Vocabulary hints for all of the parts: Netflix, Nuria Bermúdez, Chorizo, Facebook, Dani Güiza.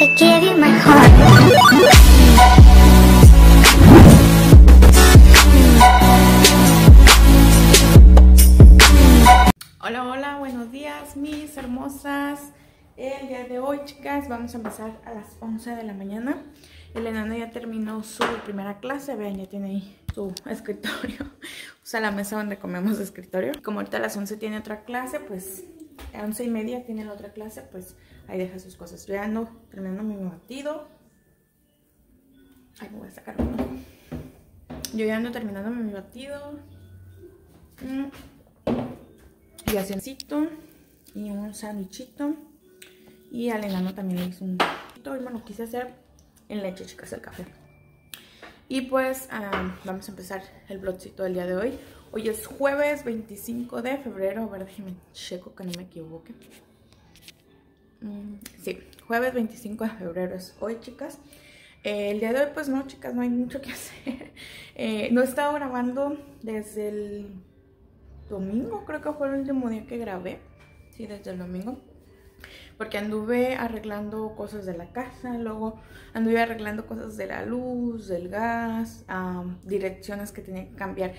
I gave you my heart. Hola, hola, buenos días mis hermosas. El día de hoy, chicas, vamos a empezar a las 11 de la mañana. El enano ya terminó su primera clase. Vean, ya tiene ahí su escritorio. Usa la mesa donde comemos escritorio. Como ahorita a las 11 tiene otra clase, pues a 11:30 tiene la otra clase, pues ahí deja sus cosas. Yo ando terminando mi batido. Ay, me voy a sacar uno. Yo ya ando terminando mi batido. Y acencito y un sándwichito. Y al enano también le hice un poquito. Y bueno, quise hacer en leche, chicas, el café. Y pues vamos a empezar el vlogcito del día de hoy. Hoy es jueves 25 de febrero. A ver, déjenme checo que no me equivoque. Sí, jueves 25 de febrero es hoy, chicas. El día de hoy, pues no, chicas, no hay mucho que hacer. No he estado grabando desde el domingo, creo que fue el último día que grabé. Sí, desde el domingo, porque anduve arreglando cosas de la casa, luego anduve arreglando cosas de la luz, del gas, direcciones que tenía que cambiar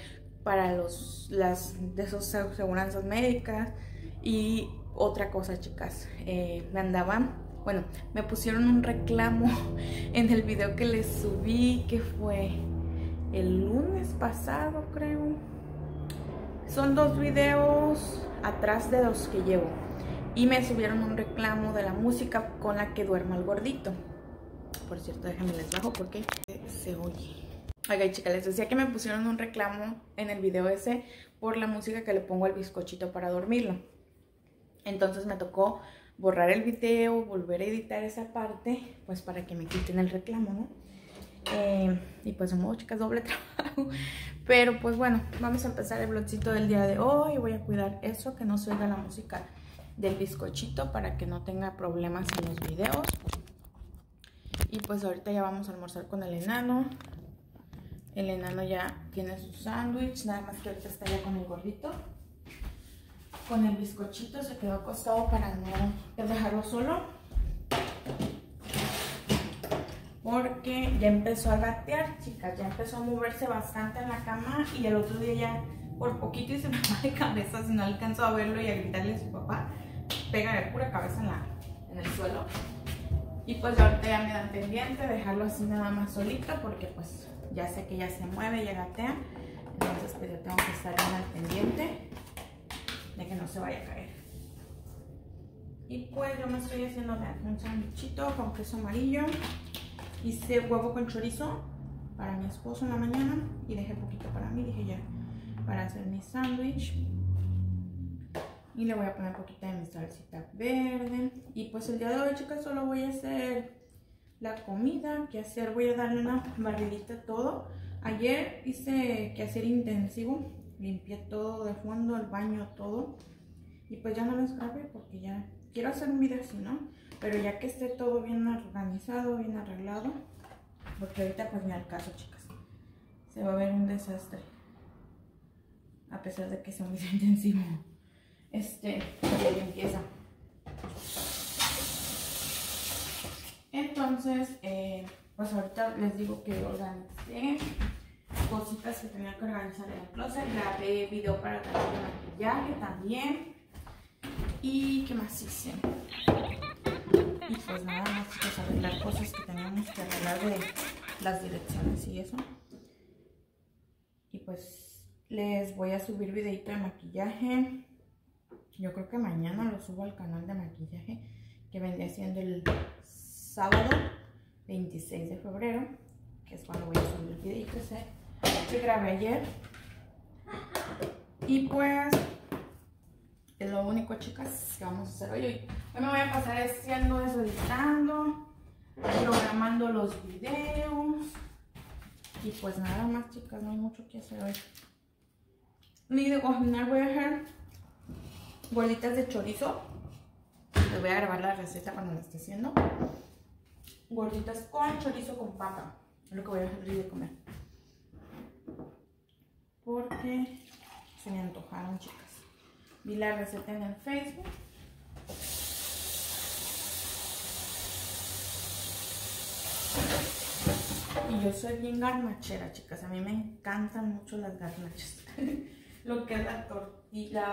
para las seguranzas médicas y otra cosa, chicas. Me pusieron un reclamo en el video que les subí, que fue el lunes pasado, creo. Son dos videos atrás de los que llevo. Y me subieron un reclamo de la música con la que duerma el gordito. Por cierto, déjenme les bajo porque se oye. Ok, chicas, les decía que me pusieron un reclamo en el video ese por la música que le pongo al bizcochito para dormirlo. Entonces me tocó borrar el video, volver a editar esa parte, pues para que me quiten el reclamo, ¿no? Y pues de modo, chicas, doble trabajo. Pero pues bueno, vamos a empezar el vlogcito del día de hoy. Voy a cuidar eso, que no se oiga la música del bizcochito, para que no tenga problemas en los videos. Y pues ahorita ya vamos a almorzar con el enano. El enano ya tiene su sándwich, nada más que ahorita está ya con el gordito. Con el bizcochito se quedó acostado para no dejarlo solo, porque ya empezó a gatear, chicas, ya empezó a moverse bastante en la cama. Y el otro día ya por poquito y se me va de cabeza, si no alcanzó a verlo y a gritarle a su papá, pega de pura cabeza en el suelo. Y pues yo ahorita ya me dan pendiente dejarlo así nada más solito, porque pues ya sé que ya se mueve, ya gatea. Entonces pues yo tengo que estar bien al pendiente de que no se vaya a caer. Y pues yo me estoy haciendo un sándwichito con queso amarillo. Hice huevo con chorizo para mi esposo en la mañana y dejé poquito para mí, dije ya, para hacer mi sándwich. Y le voy a poner poquita de mi salsita verde. Y pues el día de hoy, chicas, solo voy a hacer la comida que hacer. Voy a darle una barridita a todo. Ayer hice que hacer intensivo, limpié todo de fondo, el baño, todo. Y pues ya no les grabé porque ya quiero hacer un video así, ¿no? Pero ya que esté todo bien organizado, bien arreglado, porque ahorita pues ni al caso, chicas, se va a ver un desastre, a pesar de que sea muy intensivo. Ya empieza. Entonces, pues ahorita les digo que organicé cositas que tenía que organizar en el closet. Grabé video para tratar el maquillaje también. ¿Y qué más hice? Y pues nada más, pues arreglar cosas que teníamos que arreglar de las direcciones y eso. Y pues les voy a subir videito de maquillaje. Yo creo que mañana lo subo al canal de maquillaje, que vendría siendo el sábado 26 de febrero, que es cuando voy a subir el videito ese que grabé ayer. Y pues es lo único, chicas, que vamos a hacer hoy. Hoy me voy a pasar haciendo eso, editando, programando los videos. Y pues nada más, chicas, no hay mucho que hacer hoy. Ni de cocinar. Voy a hacer gorditas de chorizo. Les voy a grabar la receta cuando la esté haciendo. Gorditas con chorizo con papa. Es lo que voy a hacer de comer, porque se me antojaron, chicas. Vi la receta en el Facebook. y yo soy bien garnachera, chicas. A mí me encantan mucho las garnachas. Lo que es la tortilla,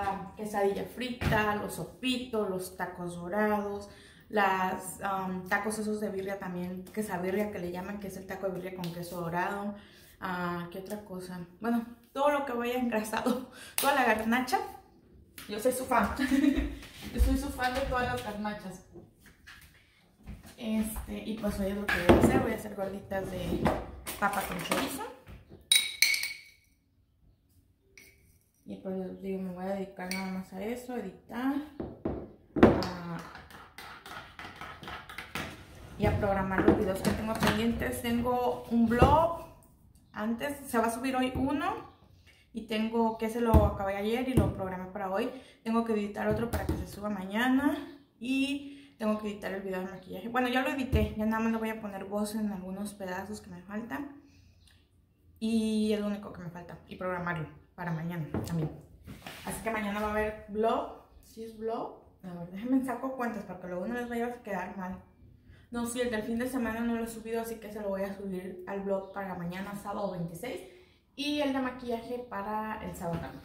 la quesadilla frita, los sopitos, los tacos dorados, las tacos esos de birria también, quesabirria que le llaman, que es el taco de birria con queso dorado. ¿Qué otra cosa? Bueno, todo lo que vaya engrasado, toda la garnacha, yo soy su fan. Yo soy su fan de todas las garnachas. Y pues hoy es lo que voy a hacer. Voy a hacer gorditas de papa con chorizo. Y pues les digo, me voy a dedicar nada más a eso, a editar y a programar los videos que tengo pendientes. Tengo un blog, antes se va a subir hoy uno, y tengo que se lo acabé ayer y lo programé para hoy. Tengo que editar otro para que se suba mañana y tengo que editar el video de maquillaje. Bueno, ya lo edité, ya nada más le voy a poner voz en algunos pedazos que me faltan y es lo único que me falta, y programarlo para mañana también. Así que mañana va a haber vlog, si es vlog. A ver, déjenme saco cuentas porque luego no les vaya a quedar mal. No, sí, el del fin de semana no lo he subido, así que se lo voy a subir al vlog para mañana, sábado 26. Y el de maquillaje para el sábado también.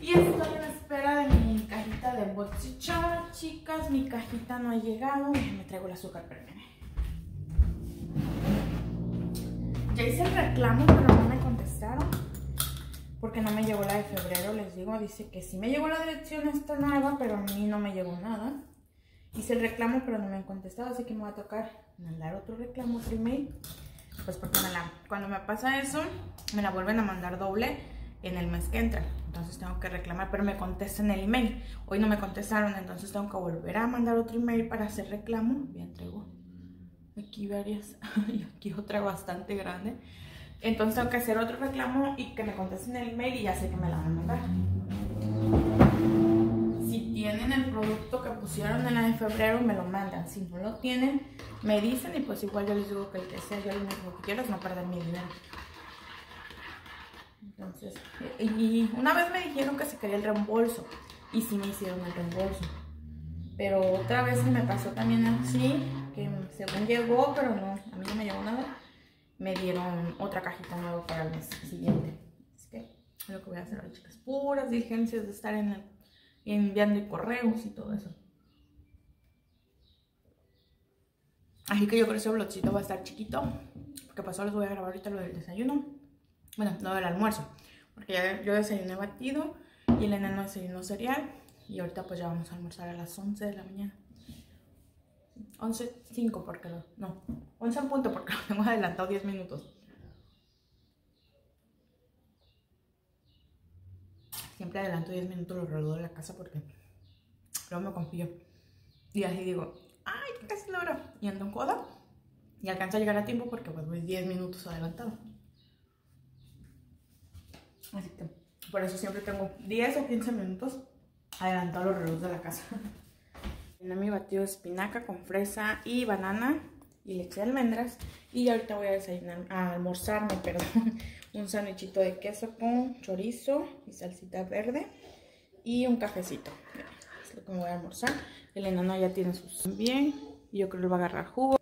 Y estoy en espera de mi cajita de bolsicha. Chicas, mi cajita no ha llegado. Me traigo el azúcar, espérenme. Ya hice el reclamo, pero no me contestaron porque no me llegó la de febrero. Les digo, dice que sí me llegó la dirección esta nueva, pero a mí no me llegó nada. Hice el reclamo, pero no me han contestado, así que me va a tocar mandar otro reclamo, otro email. Pues porque cuando me pasa eso, me la vuelven a mandar doble en el mes que entra. Entonces tengo que reclamar, pero me contestan el email. Hoy no me contestaron, entonces tengo que volver a mandar otro email para hacer reclamo. Bien, traigo aquí varias y aquí otra bastante grande. Entonces tengo que hacer otro reclamo y que me contesten el email y ya sé que me la van a mandar. Tienen el producto que pusieron en la de febrero, me lo mandan. Si no lo tienen, me dicen y pues igual yo les digo que el que sea, yo lo único que quiero es no perder mi dinero. Entonces, y una vez me dijeron que se quería el reembolso y sí me hicieron el reembolso, pero otra vez me pasó también así, que según llegó, pero no, a mí no me llegó nada. Me dieron otra cajita nueva para el mes siguiente. Así que es lo que voy a hacer hoy, chicas. Puras diligencias de estar en el enviando correos y todo eso. Así que yo creo que ese vlogcito va a estar chiquito, porque pasó, les voy a grabar ahorita lo del desayuno. Bueno, lo del almuerzo, porque ya yo desayuné batido y el enano desayunó cereal. Y ahorita pues ya vamos a almorzar a las 11 de la mañana. 11:05 porque lo... No, 11 en punto porque lo hemos adelantado 10 minutos. Siempre adelanto 10 minutos los relojes de la casa porque luego me confío. Y así digo, ¡ay, casi la hora! Y ando en coda y alcanzo a llegar a tiempo porque pues voy 10 minutos adelantado. Así que por eso siempre tengo 10 o 15 minutos adelantado los relojes de la casa. Tenía mi batido de espinaca con fresa y banana y leche de almendras. Y ahorita voy a desayunar, a almorzarme, perdón, un sándwichito de queso con chorizo y salsita verde y un cafecito. Es lo que me voy a almorzar. El enano ya tiene sus bien. Yo creo que va a agarrar jugo.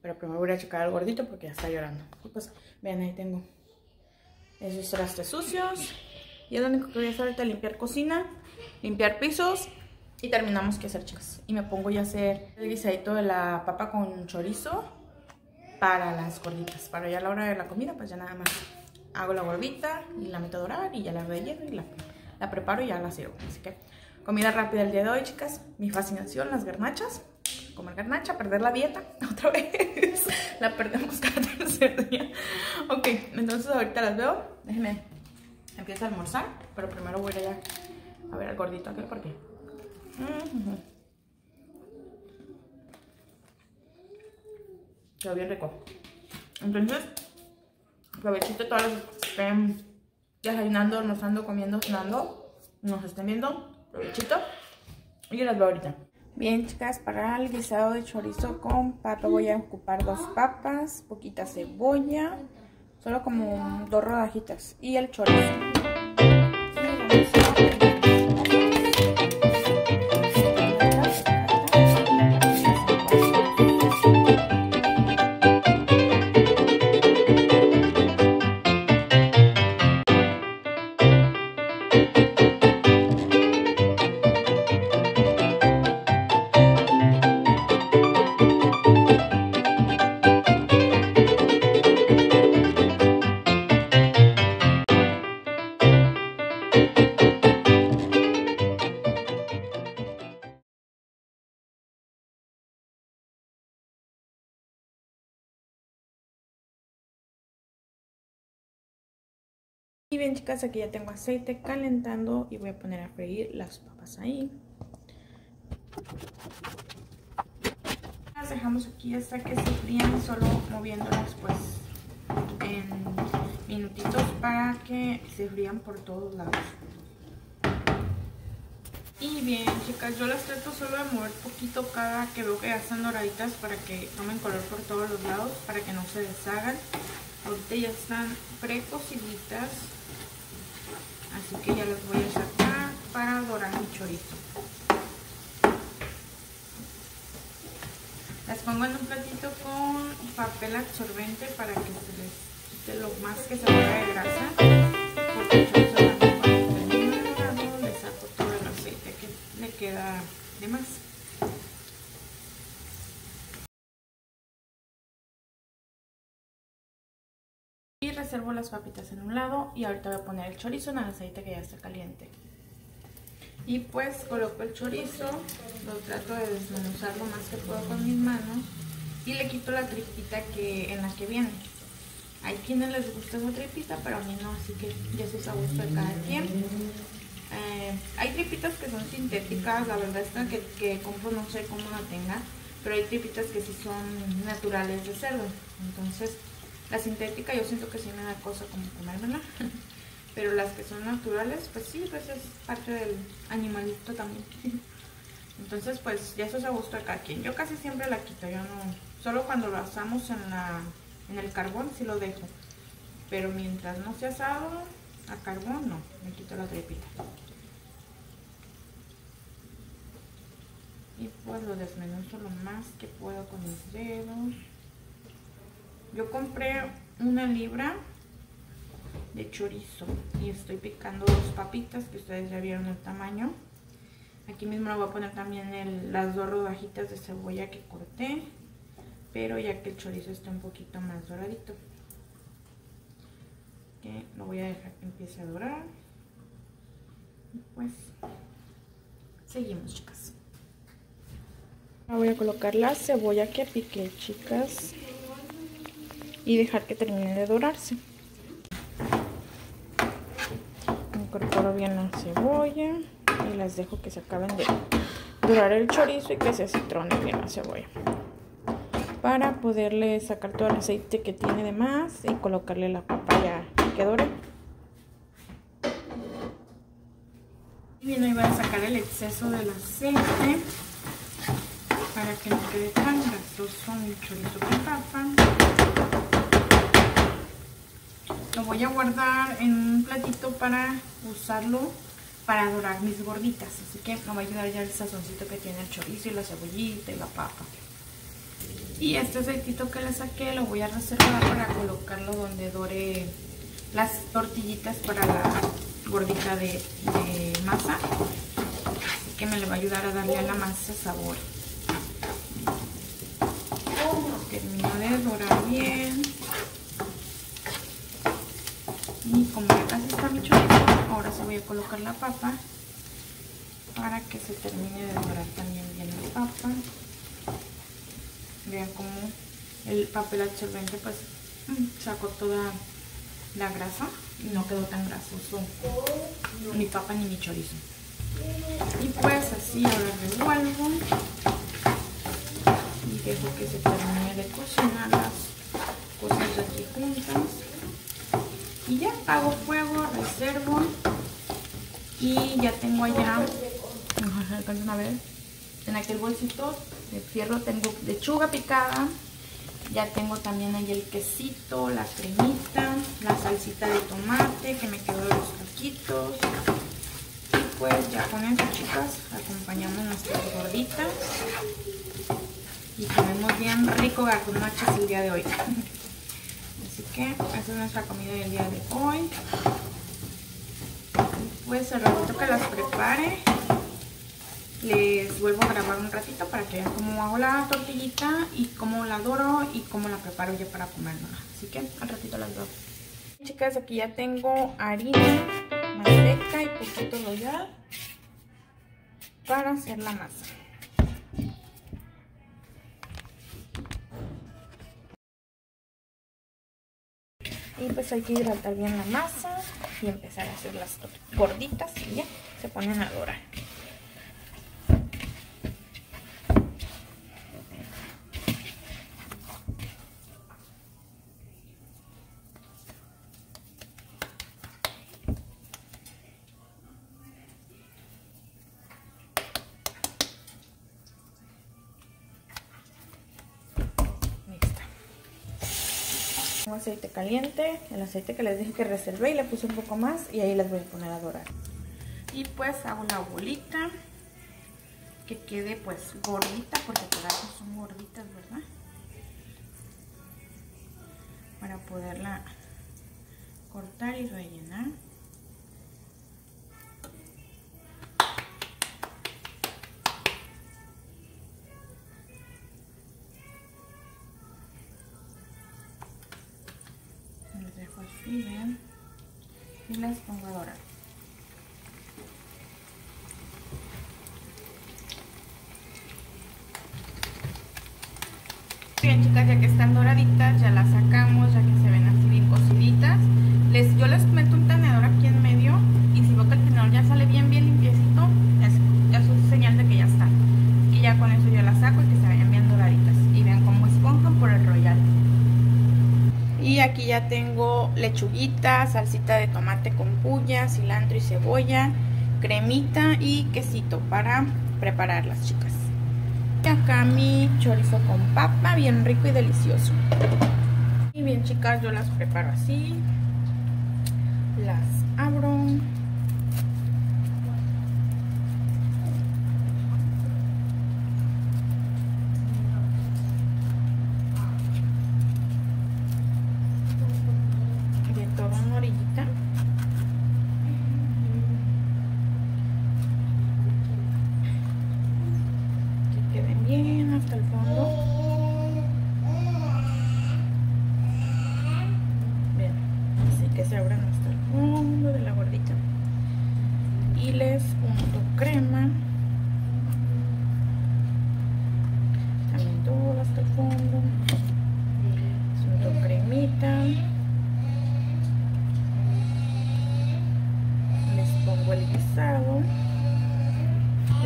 Pero primero voy a checar al gordito porque ya está llorando. Y pues, vean, ahí tengo esos trastes sucios. Y es lo único que voy a hacer ahorita, limpiar cocina, limpiar pisos. Y terminamos que hacer, chicas. Y me pongo ya a hacer el guisadito de la papa con chorizo para las gorditas. Para ya a la hora de la comida, pues ya nada más hago la gordita y la meto a dorar y ya la relleno y la preparo y ya la sirvo. Así que comida rápida el día de hoy, chicas. Mi fascinación, las garnachas. Comer garnacha, perder la dieta otra vez. La perdemos cada tercer día. Ok, entonces ahorita las veo. Déjenme, empiezo a almorzar. Pero primero voy a ir a ver al gordito aquel porque... Quedó bien rico. Entonces, aprovechito todas las que estén desayunando, almorzando, comiendo, cenando, nos estén viendo, aprovechito. Y yo las veo ahorita. Bien, chicas, para el guisado de chorizo con papa voy a ocupar 2 papas, poquita cebolla, solo como 2 rodajitas y el chorizo. Thank you. Y bien, chicas, aquí ya tengo aceite calentando y voy a poner a freír las papas ahí. Las dejamos aquí hasta que se frían, solo moviéndolas pues en minutitos para que se frían por todos lados. Y bien, chicas, yo las trato solo de mover poquito cada que veo que ya están doraditas para que tomen color por todos los lados, para que no se deshagan. Ahorita ya están precociditas, así que ya las voy a sacar para dorar mi chorizo. Las pongo en un platito con papel absorbente para que se les quite lo más que se pueda de grasa, porque el chorizo cuando termine de dorado le saco todo el aceite que le queda de más. Y reservo las papitas en un lado y ahorita voy a poner el chorizo en el aceite que ya está caliente. Y pues coloco el chorizo, lo trato de desmenuzar lo más que puedo con mis manos y le quito la tripita en la que viene. Hay quienes les gusta esa tripita, pero a mí no, así que ya eso es a gusto de cada quien. Hay tripitas que son sintéticas, la verdad es que compro, no sé cómo la tenga, pero hay tripitas que sí son naturales de cerdo. Entonces la sintética yo siento que sí me da cosa como comérmela. Pero las que son naturales, pues sí, pues es parte del animalito también. Entonces, pues ya eso es a gusto de cada quien. Yo casi siempre la quito, yo no. Solo cuando lo asamos en el carbón sí lo dejo. Pero mientras no sea asado a carbón, no. Me quito la tripita. Y pues lo desmenuzo lo más que puedo con mis dedos. Yo compré 1 libra. De chorizo y estoy picando 2 papitas que ustedes ya vieron el tamaño. Aquí mismo le voy a poner también las 2 rodajitas de cebolla que corté, pero ya que el chorizo está un poquito más doradito, que lo voy a dejar que empiece a dorar. Y pues seguimos, chicas. Ahora voy a colocar la cebolla que piqué, chicas, y dejar que termine de dorarse. Incorporo bien la cebolla y las dejo que se acaben de dorar el chorizo y que se citrone bien la cebolla para poderle sacar todo el aceite que tiene de más y colocarle la papaya que doré. Y bien, ahí voy a sacar el exceso del aceite para que no quede tan grasoso mi chorizo con papa. Lo voy a guardar en un platito para usarlo para dorar mis gorditas. Así que me va a ayudar ya el sazoncito que tiene el chorizo y la cebollita y la papa. Y este aceitito que le saqué lo voy a reservar para colocarlo donde dore las tortillitas para la gordita de masa. Así que me le va a ayudar a darle a la masa sabor. Lo termino de dorar bien. Y como ya casi está mi chorizo, ahora sí voy a colocar la papa para que se termine de dorar también bien la papa. Vean cómo el papel absorbente pues sacó toda la grasa y no quedó tan grasoso ni papa ni mi chorizo. Y pues así ahora revuelvo y dejo que se termine de cocinar las cosas aquí juntas. Y ya apago fuego, reservo y ya tengo allá, alcanzan a ver, en aquel bolsito de fierro tengo lechuga picada, ya tengo también ahí el quesito, la cremita, la salsita de tomate que me quedó de los taquitos. Y pues ya con eso, chicas, acompañamos nuestras gorditas y comemos bien rico garnachas el día de hoy. Así que esa es nuestra comida del día de hoy. Pues al ratito que las prepare les vuelvo a grabar un ratito para que vean cómo hago la tortillita y cómo la adoro y cómo la preparo yo para comérmela. Así que al ratito las doy. Chicas, aquí ya tengo harina, manteca y poquito de sal para hacer la masa. Y pues hay que hidratar bien la masa y empezar a hacer las gorditas y ya se ponen a dorar. Aceite caliente, el aceite que les dije que reservé, y le puse un poco más y ahí las voy a poner a dorar. Y pues hago la bolita que quede pues gordita, porque todas son gorditas, ¿verdad? Para poderla cortar y rellenar. Y las pongo a dorar. Bien, chicas, ya que están doraditas, ya las sacamos, ya que se ven así bien cociditas. Yo les meto un tenedor aquí en medio, y si veo que el tenedor ya sale bien, bien limpiecito, es un señal de que ya está. Y ya con eso yo las saco y que se vayan bien doraditas. Y vean cómo esponjan por el royal. Y aquí ya tengo lechuguita, salsita de tomate con puya, cilantro y cebolla, cremita y quesito para preparar las chicas. Y acá mi chorizo con papa, bien rico y delicioso. Y bien, chicas, yo las preparo así. Las abro.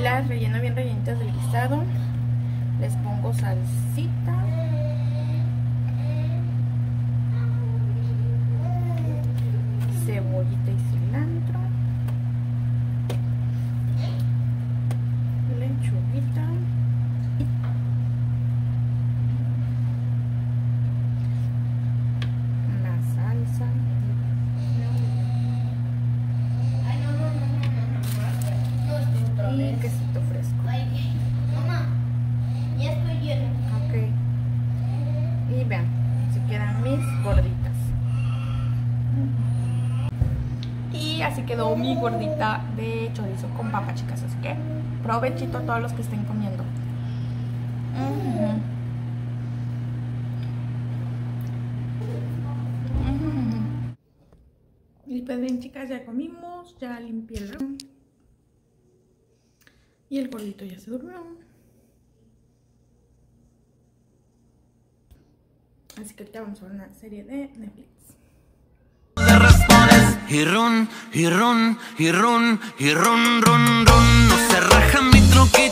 Las relleno bien rellenitas del guisado, les pongo salsita cebollita y cilantro, lechuguita, la salsa. Y quesito fresco. Mamá, ya estoy lleno. Ok. Y vean, se quedan mis gorditas. Y así quedó mi gordita de chorizo con papa, chicas. Así que provechito a todos los que estén comiendo. Y pues bien, chicas, ya comimos, ya limpié el ron. Y el gordito ya se durmió. Así que ahorita vamos a ver una serie de Netflix. Te respondes y run, y run, y run, y run, run, run. No se raja mi truquito.